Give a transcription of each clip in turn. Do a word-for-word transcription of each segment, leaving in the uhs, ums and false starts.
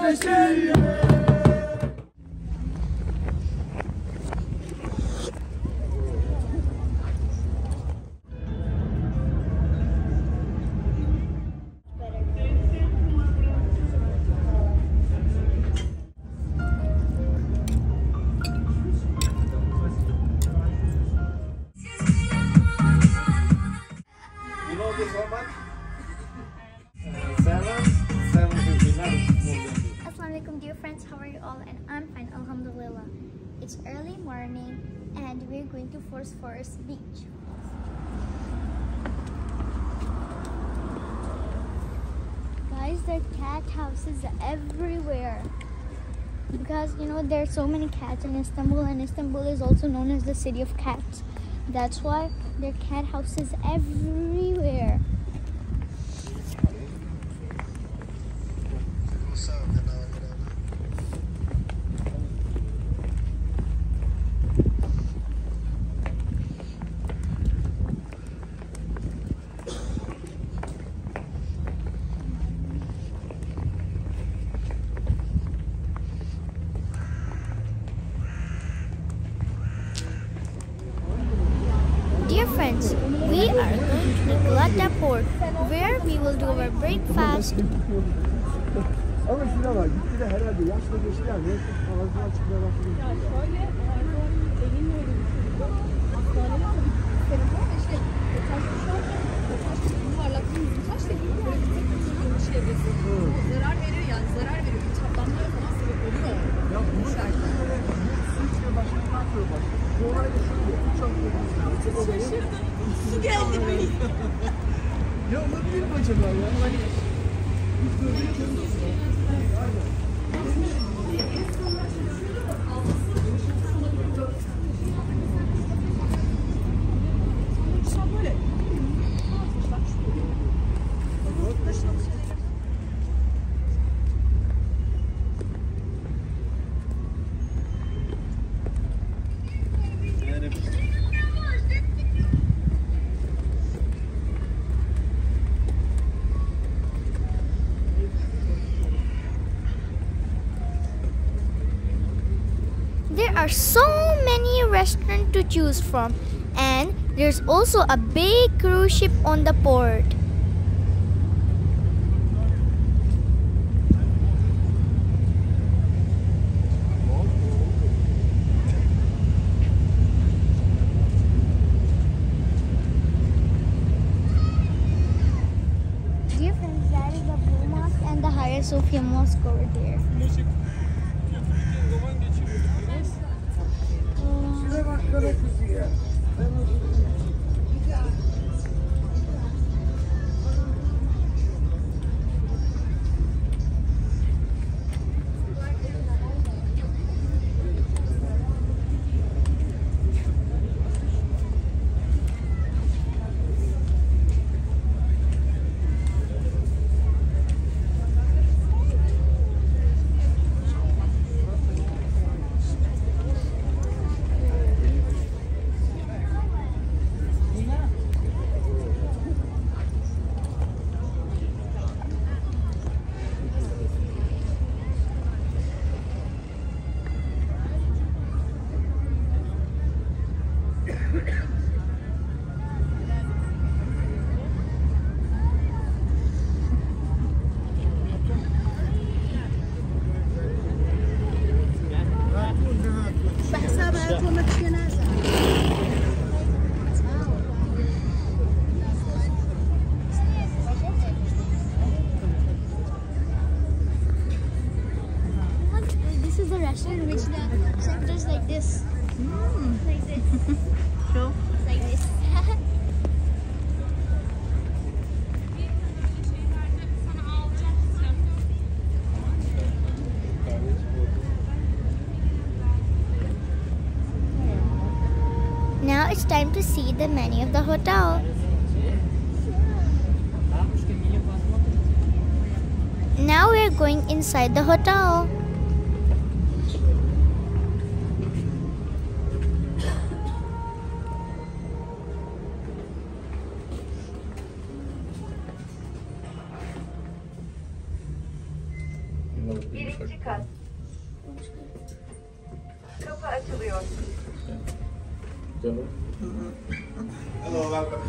Assalamualaikum dear friends, how are you all? And I'm fine, alhamdulillah. It's early morning and we're going to Forest Forest Beach. Guys, there are cat houses everywhere because you know there are so many cats in Istanbul, and Istanbul is also known as the city of cats. That's why there are cat houses everywhere. We are going to the Galata port where we will do our breakfast. Şaşırdım. Su geldi beni. Ya ne bileyim acaba ya? Hani biz böyle yapıyoruz. There are so many restaurants to choose from, and there's also a big cruise ship on the port. Dear friends, that is the Blue Mosque and the Hagia Sophia Mosque over there. In which the chef does like this. Mm. Like this. Sure. Like this. Now it's time to see the menu of the hotel. Now we're going inside the hotel. Thank you. Birinci kat. Kapı açılıyor. Canım. Hello, welcome.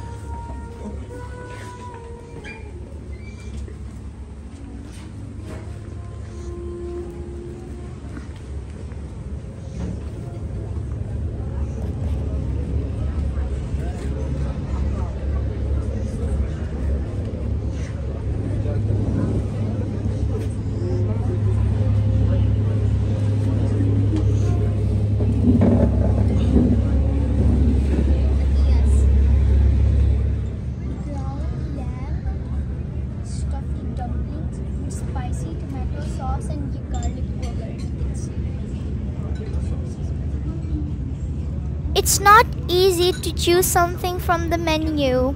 It's not easy to choose something from the menu.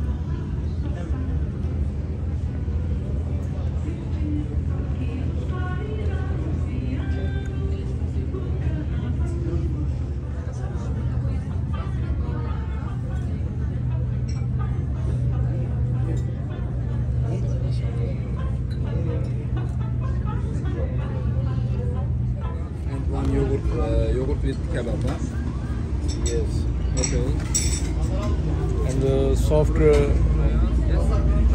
And one yogurt, uh, yogurt with kebab, huh? Yes. Okay. And the soft, uh,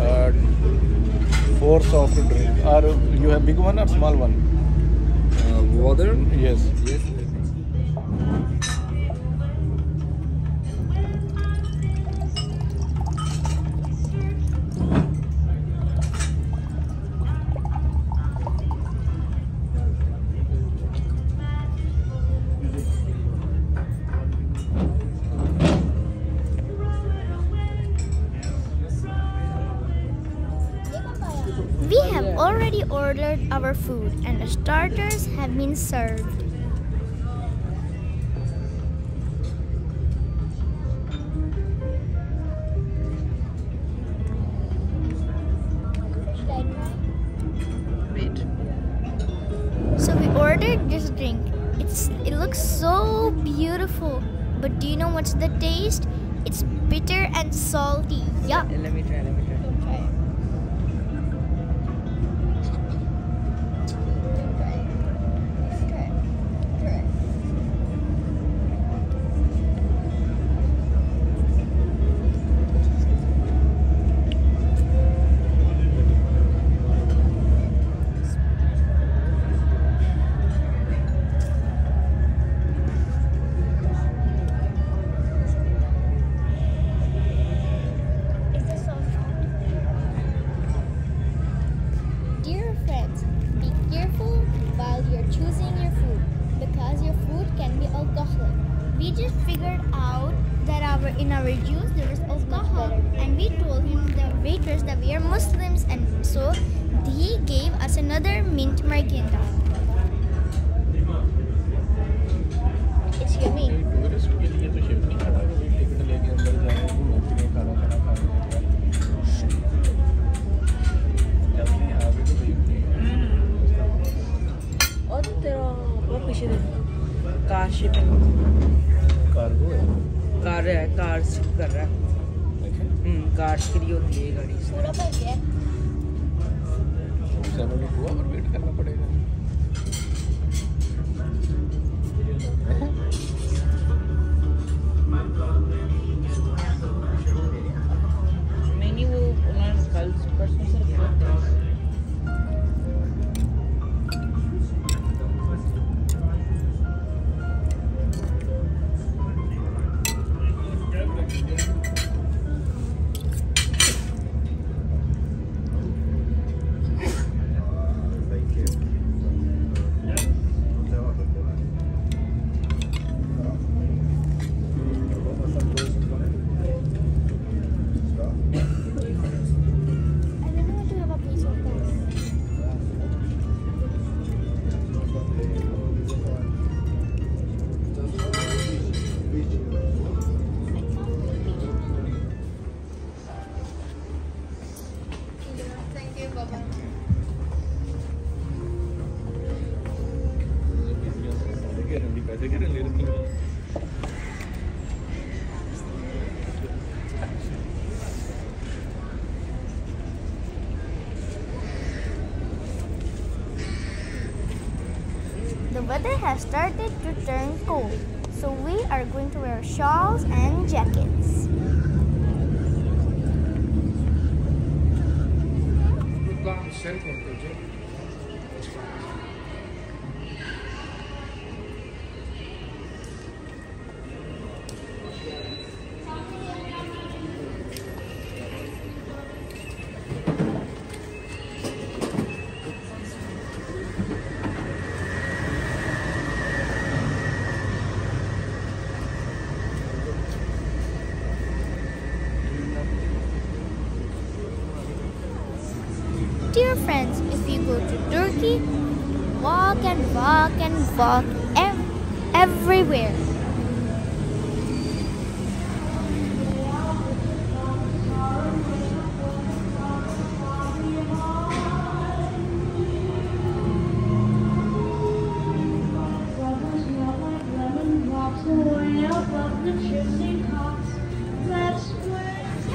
uh, four soft drinks. Are you have big one or small one? Uh, water. Yes. Yes. We have already ordered our food and the starters have been served. Wait. So we ordered this drink. It's it looks so beautiful, but do you know what's the taste? It's bitter and salty. Yup. Let me try. Let me try. We just figured out that our in our juice there was alcohol, and we told him the waitress that we are Muslims, and so he gave us another mint margherita. It's yummy. Car है car shift कर रहा है हम्म car shift होती है गाड़ी पूरा भर गया सेवन हुआ और वेट करना पड़ेगा मैंने वो उन्होंने कल परसों से रिपोर्ट दी The weather has started to turn cold, so we are going to wear shawls and jackets. Dear friends, if you go to Turkey, walk and walk and walk ev everywhere.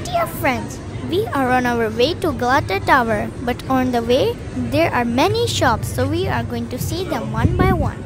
Dear friends, we are on our way to Galata Tower, but on the way, there are many shops, so we are going to see them one by one.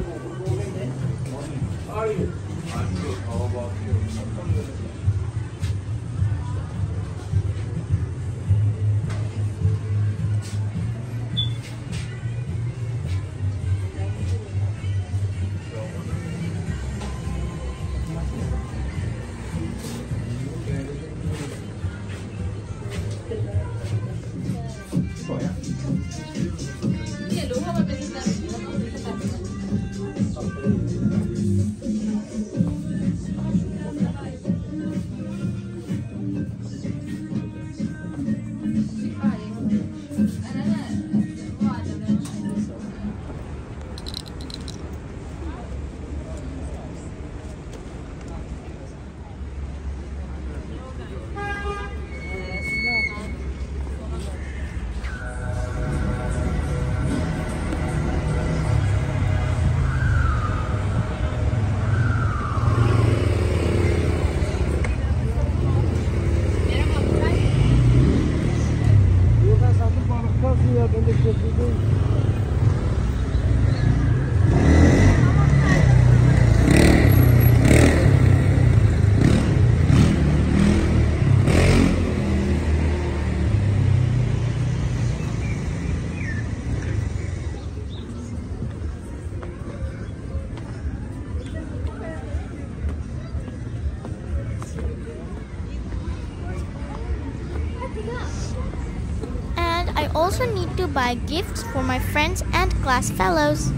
And I also need to buy gifts for my friends and class fellows.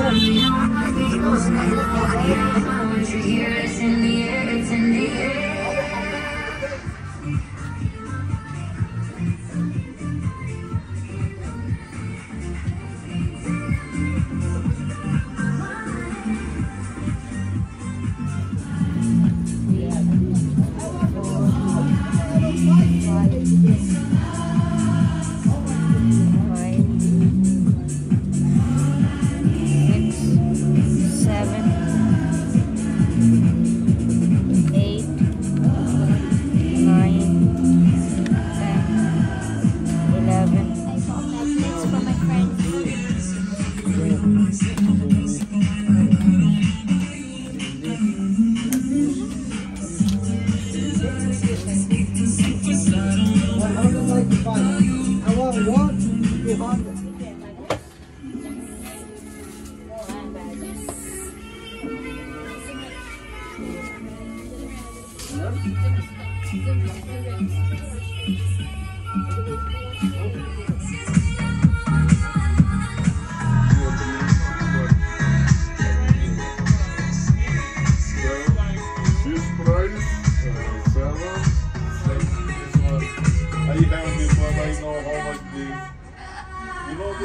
Are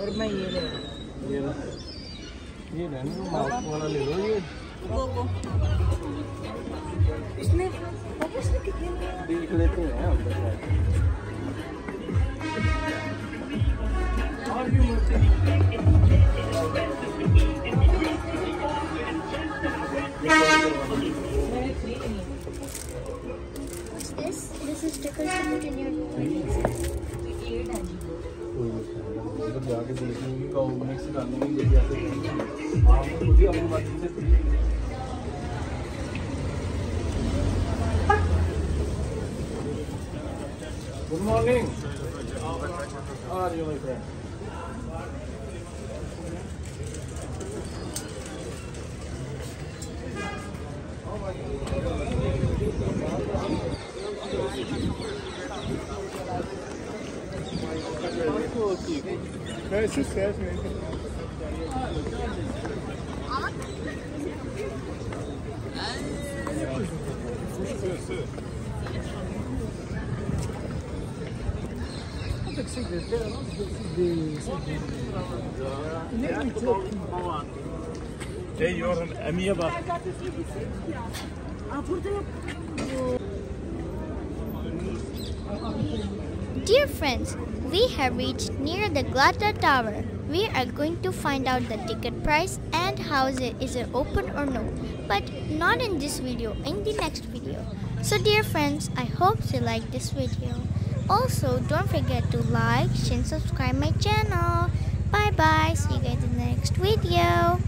और मैं ये ले रहा हूँ, ये mouth वाला ले लो। ये इसमें देख लेते हैं What's this? This is sticker put in your ear. Good morning. How are you, my friend? Nice to see you. Çok sevdiğim değil ama Dear friends, we have reached near the Galata Tower. We are going to find out the ticket price and how it is it open or no, but not in this video, in the next video. So dear friends, I hope you like this video. Also, don't forget to like, share, and subscribe my channel. Bye bye. See you guys in the next video.